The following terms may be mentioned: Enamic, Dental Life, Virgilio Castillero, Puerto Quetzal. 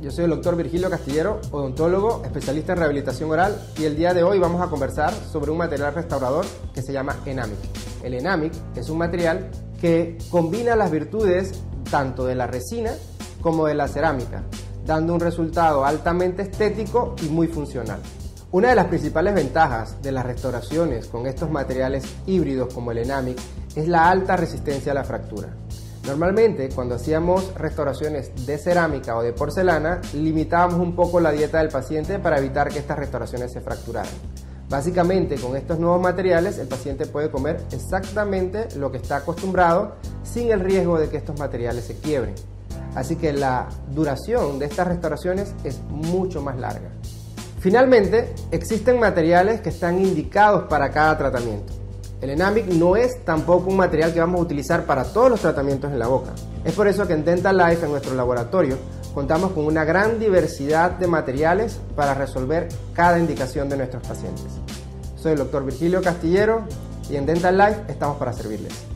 Yo soy el doctor Virgilio Castillero, odontólogo, especialista en rehabilitación oral, y el día de hoy vamos a conversar sobre un material restaurador que se llama Enamic. El Enamic es un material que combina las virtudes tanto de la resina como de la cerámica, dando un resultado altamente estético y muy funcional. Una de las principales ventajas de las restauraciones con estos materiales híbridos como el Enamic es la alta resistencia a la fractura. Normalmente, cuando hacíamos restauraciones de cerámica o de porcelana, limitábamos un poco la dieta del paciente para evitar que estas restauraciones se fracturaran. Básicamente, con estos nuevos materiales, el paciente puede comer exactamente lo que está acostumbrado sin el riesgo de que estos materiales se quiebren. Así que la duración de estas restauraciones es mucho más larga. Finalmente, existen materiales que están indicados para cada tratamiento. El Enamic no es tampoco un material que vamos a utilizar para todos los tratamientos en la boca. Es por eso que en Dental Life, en nuestro laboratorio, contamos con una gran diversidad de materiales para resolver cada indicación de nuestros pacientes. Soy el Dr. Virgilio Castillero y en Dental Life estamos para servirles.